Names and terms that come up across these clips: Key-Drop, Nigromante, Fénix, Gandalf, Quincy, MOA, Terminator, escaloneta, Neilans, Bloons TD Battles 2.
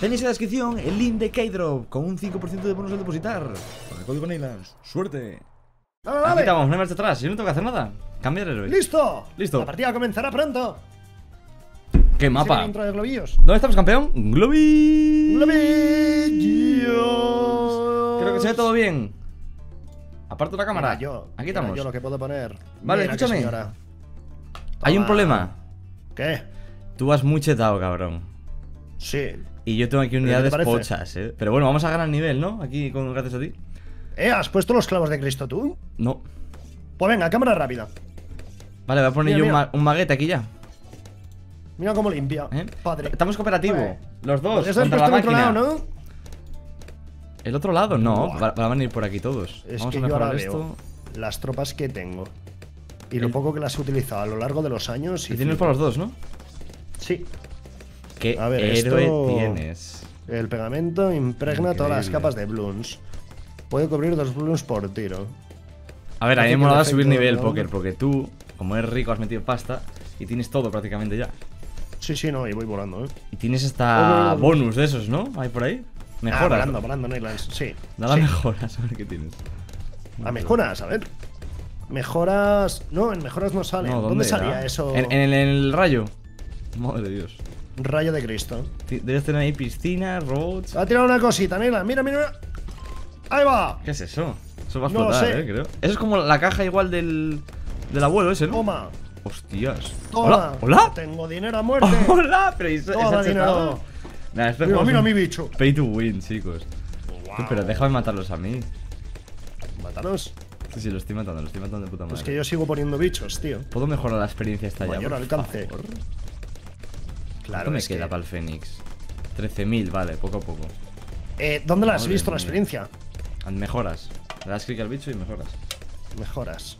Tenéis en la descripción el link de Key-Drop con un 5% de bonus al depositar. Con el código Neilans. ¡Suerte! ¡Dale, dale! Aquí estamos, no hay marcha atrás. Yo no tengo que hacer nada. Cambiar el héroe. ¡Listo! ¡Listo! La partida comenzará pronto. ¡Qué mapa! ¿Dónde estamos, campeón? ¡Globi! ¡Globillos! Creo que se ve todo bien. Aparto la cámara. Mira, yo, aquí estamos. Yo lo que puedo poner. Vale, mira, escúchame. Hay un problema. ¿Qué? Tú has muy chetado, cabrón. Sí. Y yo tengo aquí unidades pochas, ¿eh? Pero bueno, vamos a ganar nivel, ¿no? Aquí, gracias a ti. ¿Has puesto los clavos de Cristo tú? No. Pues venga, cámara rápida. Vale, voy a poner un maguete aquí ya. Mira cómo limpia. ¿Eh? Padre. Estamos cooperativo. Los dos. Pues contra la máquina. Otro lado, ¿no? El otro lado, no. Van a ir por aquí todos. Es vamos que a mejorar yo ahora esto. Veo las tropas que tengo. Y lo poco que las he utilizado a lo largo de los años. Y tienes por los dos, ¿no? Sí. ¿Qué héroe tienes? El pegamento impregna todas las capas de Bloons. Puede cubrir 2 Bloons por tiro. A ver, a mí me mola subir nivel, Poker, porque tú, como eres rico, has metido pasta y tienes todo prácticamente ya. Sí, sí, no, y voy volando, ¿eh? Y tienes hasta bonus de esos, ¿no? ¿Hay por ahí? Mejoras. Volando, Neilans, sí. Nada mejoras, a ver qué tienes. A mejoras, a ver. Mejoras. No, en mejoras no sale. ¿Dónde salía eso? En el rayo. Madre de Dios. Rayo de Cristo. Debes tener ahí piscina, roads. Ha tirado una cosita, Neila. Mira, mira. Ahí va. ¿Qué es eso? Eso va a explotar, no sé. Creo. Eso es como la caja igual del abuelo ese, ¿no? Toma. Hostias. Toma. Hola. ¿Hola? Tengo dinero a muerte. Hola, pero eso es dinero. Nah, mira mi bicho. Pay to win, chicos. Wow. Tú, pero déjame matarlos a mí. ¿Matarlos? Sí, sí, los estoy matando de puta madre. Es pues que yo sigo poniendo bichos, tío. ¿Puedo mejorar la experiencia esta ya? Por alcance. Favor. Claro, ¿cuánto me queda para el Fénix? 13.000, vale, poco a poco. ¿Dónde la has visto la experiencia? Mejoras. Le das clic al bicho y mejoras. Mejoras.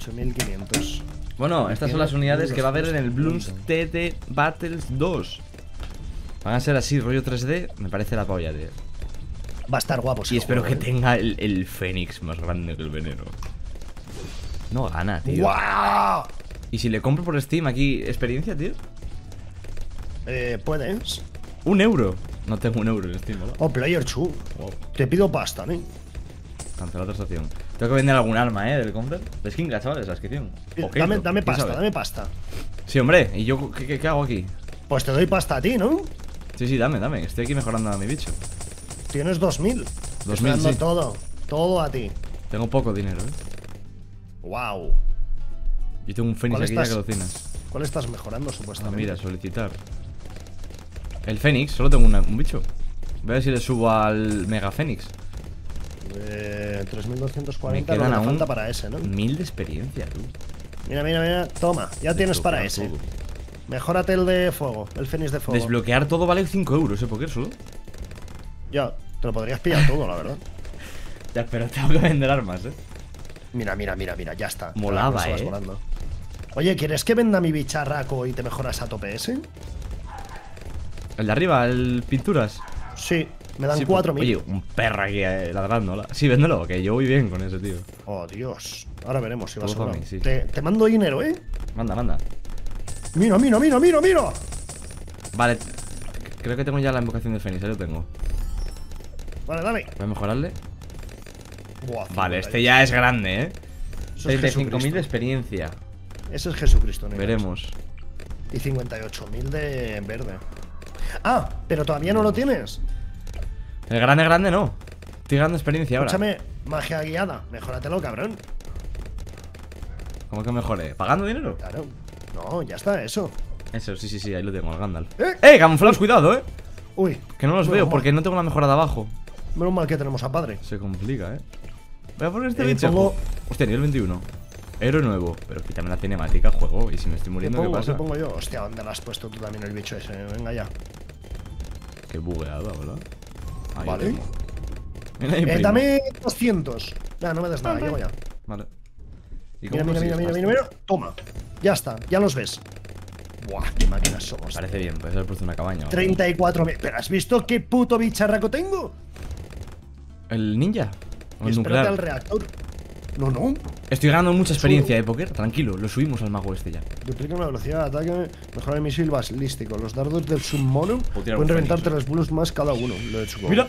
8.500. Bueno, estas son las unidades que va a haber en el Bloons TD Battles 2. Van a ser así, rollo 3D. Me parece la polla, tío. Va a estar guapo. Y espero que tenga el Fénix más grande que el veneno. No gana, tío. ¡Guau! ¿Y si le compro por Steam aquí experiencia, tío? Puedes. €1. No tengo €1 en Steam, ¿verdad? Oh, Player 2. Wow. Te pido pasta, ¿no? Cancelar la transacción. Tengo que vender algún arma, del counter. Es que chavales, la descripción. Dame pasta, dame pasta. Sí, hombre. ¿Y yo qué hago aquí? Pues te doy pasta a ti, ¿no? Sí, sí, dame. Estoy aquí mejorando a mi bicho. Tienes 2000. Te estoy dando todo a ti. Tengo poco dinero, Wow. Yo tengo un Fénix aquí ya que lo tienes. ¿Cuál estás mejorando, supuestamente? Mira, solicitar. El Fénix, solo tengo un bicho. Voy a ver si le subo al Mega Fénix. 3.240. Me quedan aún falta para ese, ¿no? 1000 de experiencia, tú. Mira, toma, ya tienes para ese. Mejórate el de fuego, el Fénix de fuego. Desbloquear todo vale 5 €, Poker, solo. Ya, te lo podrías pillar todo, la verdad. Ya, pero tengo que vender armas, Mira, ya está. Molaba, volando. Oye, ¿quieres que venda mi bicharraco y te mejoras a tope ese? El de arriba, el pinturas. Sí, me dan 4000. Oye, un perro aquí ladrando. Sí, véndelo, que yo voy bien con ese, tío. Oh, Dios. Ahora veremos si vas a mí, sí. Te mando dinero, Manda. Mira. Vale, creo que tengo ya la invocación de Fénix, lo tengo. Vale, dale. Voy a mejorarle. Buah, vale, este ya es grande, 35.000 de experiencia. Ese es Jesucristo, ¿no? Veremos. Y 58.000 de verde. Ah, pero todavía no lo tienes. El grande no. Estoy ganando experiencia ahora. Escúchame, magia guiada. Mejóratelo, cabrón. ¿Cómo que mejore? ¿Pagando dinero? Claro. No, ya está, eso. Eso, sí, ahí lo tengo, el Gandalf. Camuflados, cuidado, Uy. Que no los veo porque no tengo la mejora de abajo. Menos mal que tenemos a padre. Se complica, Voy a poner este bicho. Hostia, nivel 21. Héroe nuevo. Pero quítame la cinemática, juego. Y si me estoy muriendo, ¿qué pasa? ¿Qué pongo yo? Hostia, ¿dónde lo has puesto tú también el bicho ese? Venga ya. Qué bugueada, ¿verdad? Ahí vale. Dame 200. Nada, no me das nada, llego ya. Vale. Mira. Toma. Ya está, ya los ves. Buah, qué máquinas somos. Parece bien, puede ser puesto una cabaña. 34.000. ¿Pero has visto qué puto bicharraco tengo? ¿El ninja? ¿O el nuclear? Al reactor. No, no. Estoy ganando mucha experiencia de póker, tranquilo, lo subimos al mago este ya. Duplica una velocidad de ataque, mejora el misil balístico. Los dardos del submono pueden reventarte los bulos más cada uno. Lo he hecho. Mira.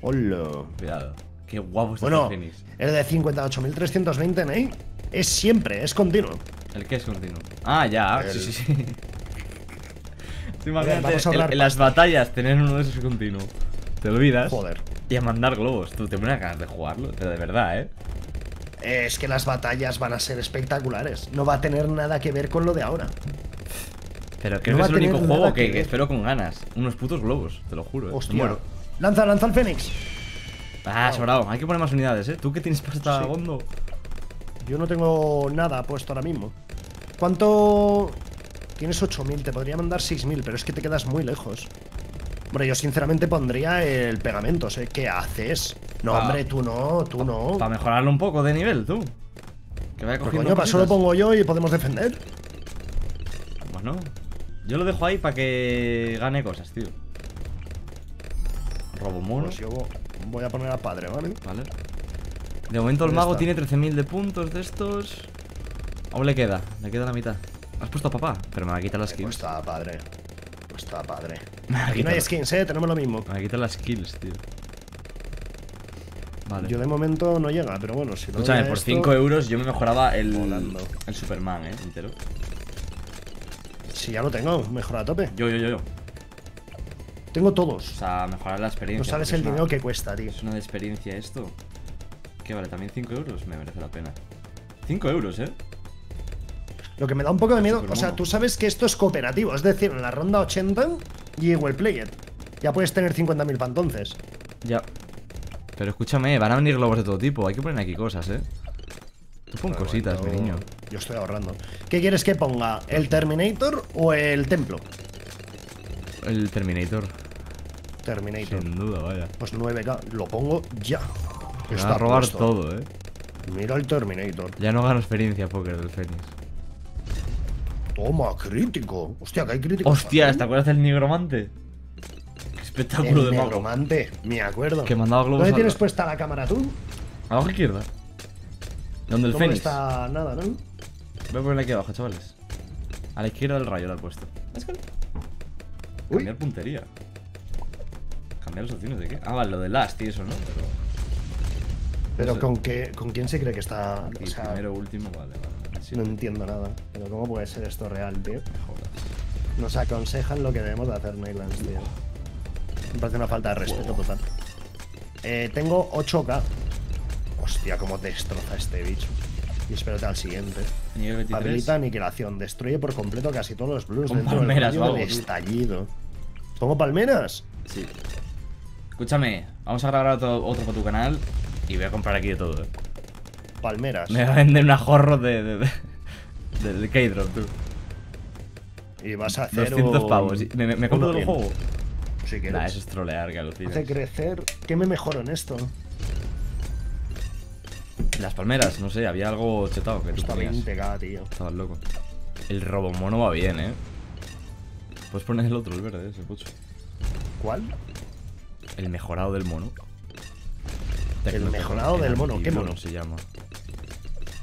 Hola. Cuidado. Qué guapo está el Fénix. El de 58.320, ¿eh? Es siempre, es continuo. ¿El qué es continuo? Ah, ya, sí. Imagínate, en las batallas tener uno de esos continuo. Te olvidas. Joder. Y a mandar globos. Tú te pones ganas de jugarlo, pero de verdad, ¿eh? Es que las batallas van a ser espectaculares. No va a tener nada que ver con lo de ahora. Pero creo que es el único juego que espero con ganas. Unos putos globos, te lo juro, ¿eh? Hostia. Bueno. Lanza el Fénix. Ah, sobrado. Hay que poner más unidades, ¿eh? ¿Tú qué tienes pasta, Gondo? Yo no tengo nada puesto ahora mismo. ¿Cuánto...? Tienes 8.000, te podría mandar 6.000, pero es que te quedas muy lejos. Hombre, yo sinceramente pondría el pegamento, ¿eh? ¿Qué haces? No, hombre, tú no. Para mejorarlo un poco de nivel, tú. Que vaya cogiendo. Coño, para eso lo pongo yo y podemos defender. Bueno, yo lo dejo ahí para que gane cosas, tío. Robo mono. Pues yo voy a poner al padre, ¿vale? Vale. De momento el mago tiene 13.000 de puntos de estos. Aún le queda la mitad. Has puesto a papá, pero me va a quitar las skills. Pues está padre. Está padre. Aquí no hay skins, tenemos lo mismo. Me quita las kills, tío. Vale. Yo de momento no llega, pero bueno, si no. Escúchame, por 5 euros yo me mejoraba el Superman, entero. Si ya lo tengo, mejora a tope. Yo. Tengo todos. O sea, mejorar la experiencia. No sabes el dinero que cuesta, tío. Es una de experiencia esto. Que vale, también 5 euros me merece la pena. 5 euros, Lo que me da un poco de miedo, o sea, tú sabes que esto es cooperativo. Es decir, en la ronda 80 y Well Played ya puedes tener 50.000 para entonces. Ya. Pero escúchame, van a venir globos de todo tipo. Hay que poner aquí cosas, Tú pon cositas, mi niño. Yo estoy ahorrando. ¿Qué quieres que ponga? ¿El Terminator o el templo? El Terminator. Terminator. Sin duda, vaya. Pues 9K, lo pongo ya. Me va a robar todo, Mira el Terminator. Ya no gano experiencia póker del Fénix. Toma, crítico. Hostia, que hay crítico. Hostia, ¿te acuerdas del Nigromante? Qué espectáculo de mago. Nigromante, me acuerdo. Que mandaba globos. ¿Dónde tienes puesta la cámara tú? Abajo izquierda. ¿Dónde el Fénix? No está nada, ¿no? Voy a ponerla aquí abajo, chavales. A la izquierda del rayo la he puesto. Cambiar puntería. ¿Cambiar las opciones de qué? Ah, vale, lo de last y eso, ¿no? Pero ¿con quién se cree que está? Aquí, o sea, primero, último, vale. Sí. No entiendo nada. Pero ¿cómo puede ser esto real, tío? Nos aconsejan lo que debemos de hacer, Neilans, tío. Me parece una falta de respeto total. Tengo 8K. Hostia, cómo destroza este bicho. Y espérate al siguiente. Habilita aniquilación. Destruye por completo casi todos los blues dentro palmeras, del estallido. ¿Pongo palmeras? Sí. Escúchame, vamos a grabar otro para tu canal. Y voy a comprar aquí de todo, palmeras. Me va a vender un ajorro de Key-Drop, tú. Y vas a hacer 200 pavos. ¿Me compro todo el juego? Si quieres. Nah, eso es trolear, que alucinas. Hace crecer. ¿Qué me mejoro en esto? Las palmeras, no sé, había algo chetado que tú ponías. Está 20K, tío. Estabas loco. El robomono va bien, Puedes poner el otro, el verde, ese pocho. ¿Cuál? El mejorado del mono. El mejorado del mono, ¿qué mono se llama?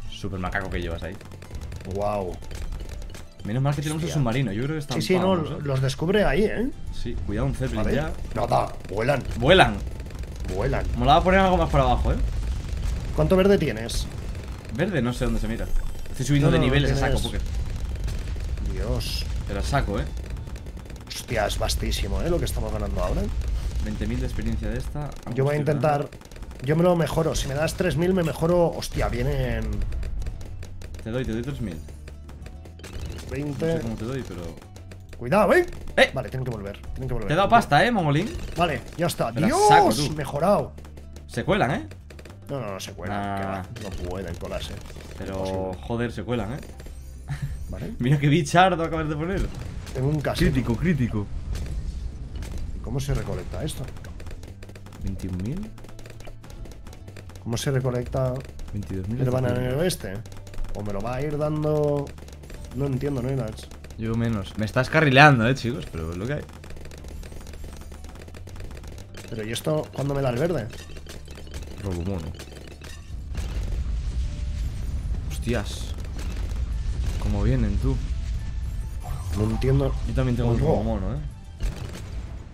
Super macaco que llevas ahí. Wow. Menos mal que tenemos el submarino. Yo creo que están. Sí, no, los descubre ahí, Sí, cuidado, un Zeppelin ya. Nada, vuelan. Vuelan. Me la voy a poner algo más para abajo, ¿Cuánto verde tienes? Verde, no sé dónde se mira. Estoy subiendo de niveles a saco, Poker. Dios. Te la saco, Hostia, es vastísimo, lo que estamos ganando ahora. 20.000 de experiencia de esta. Yo voy a intentar. Yo me lo mejoro, si me das 3.000 me mejoro. Hostia, vienen. Te doy 3.000. 20. No sé cómo te doy, pero. Cuidado, ¿eh? Vale, tienen que volver. Te he dado pasta, Mongolín. Vale, ya está. Pero Dios, saco, mejorado. Se cuelan, No, se cuelan. Ah. No pueden colarse. Pero, joder, se cuelan, Vale. Mira qué bichardo acabas de poner. Tengo un casino. Crítico. ¿Y cómo se recolecta esto? 21.000. ¿Cómo se reconecta 22.000 el bananero este? ¿O me lo va a ir dando? No entiendo, Neilans. Yo menos. Me estás carrileando, chicos, pero es lo que hay. Pero ¿y esto cuándo me da el verde? Robomono. Hostias. ¿Cómo vienen, tú? No entiendo. Yo también tengo un robomono,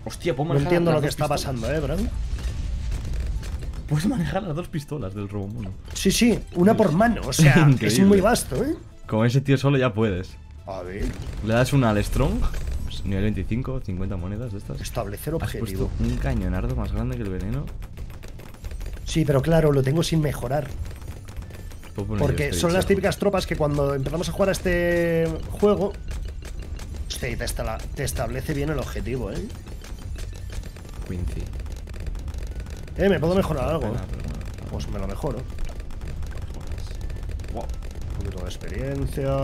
Hostia, puedo manejar. No entiendo lo que está pasando, bro. Puedes manejar las dos pistolas del robomono. Sí, sí, una por mano, o sea, es muy vasto, Con ese tío solo ya puedes. A ver. Le das una al Strong. Nivel 25, 50 monedas de estas. Establecer objetivo. Has puesto un cañonardo más grande que el veneno. Sí, pero claro, lo tengo sin mejorar. Porque son las típicas tropas que cuando empezamos a jugar a este juego te establece bien el objetivo, Quincy. ¿Me puedo mejorar algo? Pues me lo mejoro. Un poquito de experiencia.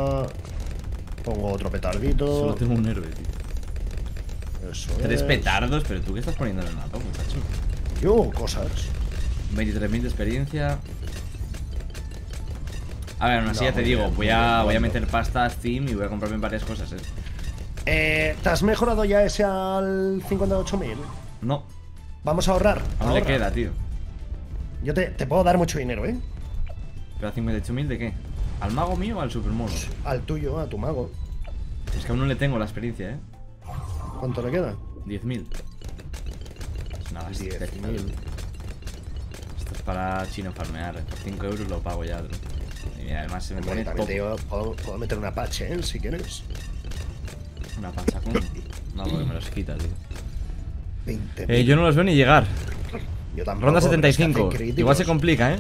Pongo otro petardito. Solo tengo un héroe, tío. Eso es. 3 petardos, pero tú qué estás poniendo en el mapa, muchacho. Yo, cosas. 23.000 de experiencia. A ver, aún así ya te digo, voy a meter pasta a Steam y voy a comprarme varias cosas, ¿Te has mejorado ya ese al 58.000? No. Vamos a ahorrar. Aún le queda, tío. Yo te puedo dar mucho dinero, ¿Pero a 58.000 de qué? ¿Al mago mío o al supermono? Al tuyo, a tu mago. Es que aún no le tengo la experiencia, ¿Cuánto le queda? 10.000. Pues nada, 10.000. Esto es para chino farmear. Por 5 euros lo pago ya, otro. Y mira, además se me pone top. Puedo meter una pacha, si quieres. Una pacha con... No, porque me los quita, tío. 20. Yo no los veo ni llegar. Yo tampoco. Ronda 75. Igual se complica,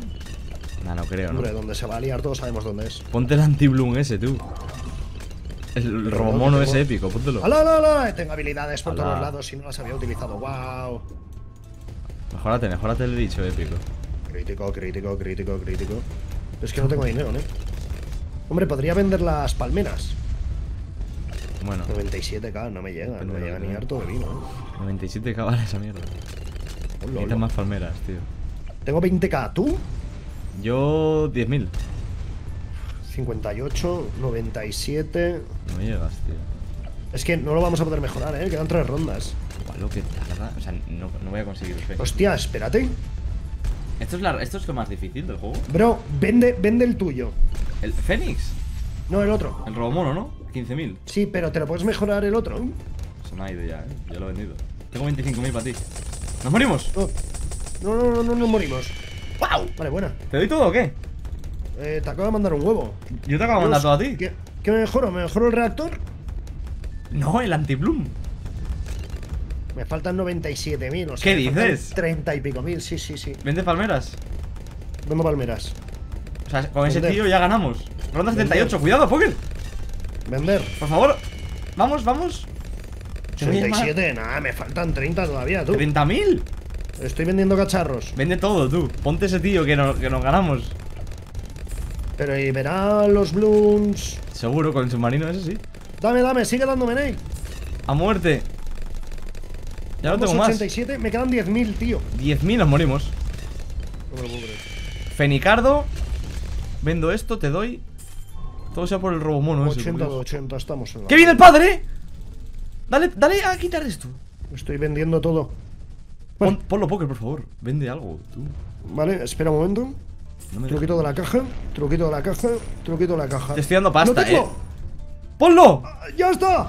No, no creo, Hombre, donde se va a liar todos sabemos dónde es. Ponte el anti-bloom ese, tú. El robomono ese épico, póntelo. ¡Hala, hala, hala! Tengo habilidades por todos lados y no las había utilizado. ¡Wow! Mejórate, mejórate el dicho épico. Crítico, crítico, crítico, crítico. Es que no tengo dinero, Hombre, podría vender las palmeras. Bueno. 97k, no me llega, no me llega ni harto de vino, 97k vale esa mierda. Necesitas más palmeras, tío. Tengo 20k, ¿tú? Yo 10.000. 58, 97. No llegas, tío. Es que no lo vamos a poder mejorar, quedan 3 rondas. Igual lo que tarda. O sea, no voy a conseguir. Hostia, espérate. Esto es lo más difícil del juego. Bro, vende el tuyo. ¿El Fénix? No, el otro. El robomono, ¿no? 15.000. Sí, pero te lo puedes mejorar el otro. Se me ha ido ya, ya lo he vendido. Tengo 25.000 para ti. ¿Nos morimos? No, no, no, no nos morimos. ¡Wow! Vale, buena. ¿Te doy todo o qué? Te acabo de mandar un huevo. Yo te acabo de mandar todo a ti. ¿Qué me mejoro? ¿Me mejoro el reactor? No, el anti-bloom. Me faltan 97.000, o sea. ¿Qué dices? 30 y pico mil, sí, sí, sí. ¿Vende palmeras? Vendo palmeras. O sea, con ese tío ya ganamos. Ronda 78, cuidado, Poker. Vender. Por favor. Vamos, vamos. 37, nada, me faltan 30 todavía, tú. ¿30.000? Estoy vendiendo cacharros. Vende todo, tú. Ponte ese tío que nos ganamos. Pero y verá los Bloons. Seguro, con el submarino ese sí. Dame, dame, sigue dándome, Ney. A muerte. Ya no tengo más. 87, me quedan 10.000, tío. 10.000 nos morimos. No me lo puedo creer. Fenicardo. Vendo esto, te doy. Todo sea por el robomono ese. 80 de 80, estamos en la... ¡Que viene el padre! Dale, dale a quitar esto. Estoy vendiendo todo. Bueno. Ponlo, Poker, por favor. Vende algo, tú. Vale, espera un momento. No truquito de la caja, truquito de la caja, truquito de la caja. Te estoy dando pasta, ¡No tengo! ¡Ponlo! ¡Ya está!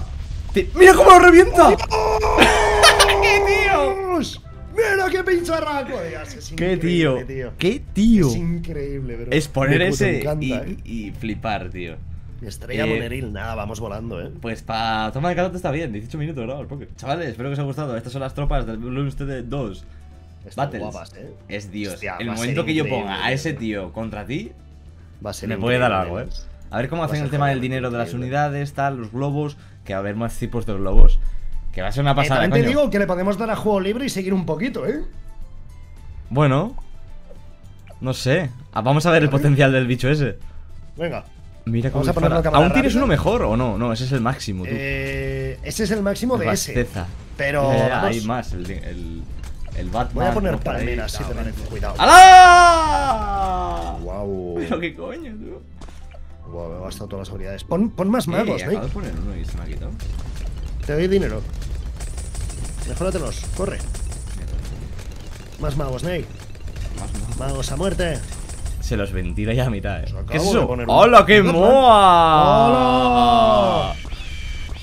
¡Mira cómo lo revienta! ¡Oh, Dios! ¡Mira qué pincharraco! ¡Qué tío! ¡Qué tío! Es increíble, bro. Es poner ese y flipar, tío. Estrella moneril, nada, vamos volando, Pues para toma de calor está bien, 18 minutos, ¿no? Chavales, espero que os haya gustado. Estas son las tropas del Bloons TD 2 Battles. Guapas, es Dios. Hostia, el momento que yo ponga a ese tío contra ti, va a ser me puede dar algo, A ver cómo hacen el tema del dinero de las unidades, tal, los globos. Que va a haber más tipos de globos. Que va a ser una pasada, también te digo que le podemos dar a juego libre y seguir un poquito, Bueno. No sé. Vamos a ver el potencial del bicho ese. Venga. Mira cómo ¿Aún tienes uno mejor o no? No, ese es el máximo, tú. Ese es el máximo de ese. Pero vamos. Hay más. El Batman. Voy a poner palmeras, sí, te parece. Cuidado. ¡Hala! ¡Guau! Pero qué coño, tío. Guau, me he gastado todas las habilidades. Pon más magos, ¿eh? Acabo de poner uno y se me ha quitado. Te doy dinero. Mejóratelos, corre. Más magos, Ney. Magos a muerte. Se los ventila ya a mitad, eh. ¿Qué es eso? ¡Hola, qué MOA! ¡Hola!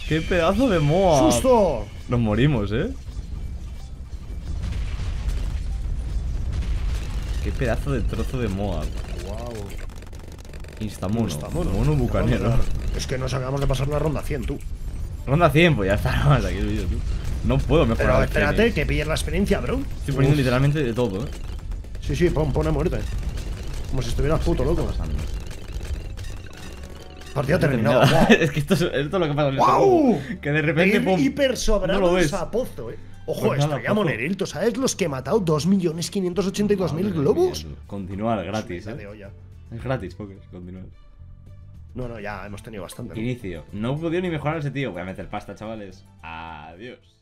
¡Qué pedazo de MOA! ¡Susto! Nos morimos, eh. Qué pedazo de trozo de MOA. Wow. Instamono. Mono bucanero. Es que nos acabamos de pasar la ronda 100, tú. Ronda 100, pues ya está. Nada, aquí el vídeo, tú. No puedo mejorar. Pero espérate, Fénix, que pilles la experiencia, bro. Estoy poniendo literalmente de todo, eh. Sí, sí, pon a muerte. Como si estuvieras puto loco. Partida terminada. Es que esto es lo que pasa. ¡Wow! Que de repente, pum, hiper sobrado el sapozo, eh. Ojo, estaríamos en el, ¿sabes? Los que he matado, 2.582.000 globos. Continuar, gratis, eh. Es gratis, porque continuar. No, no, ya hemos tenido bastante. Inicio. No he podido ni mejorar ese tío. Voy a meter pasta, chavales. Adiós.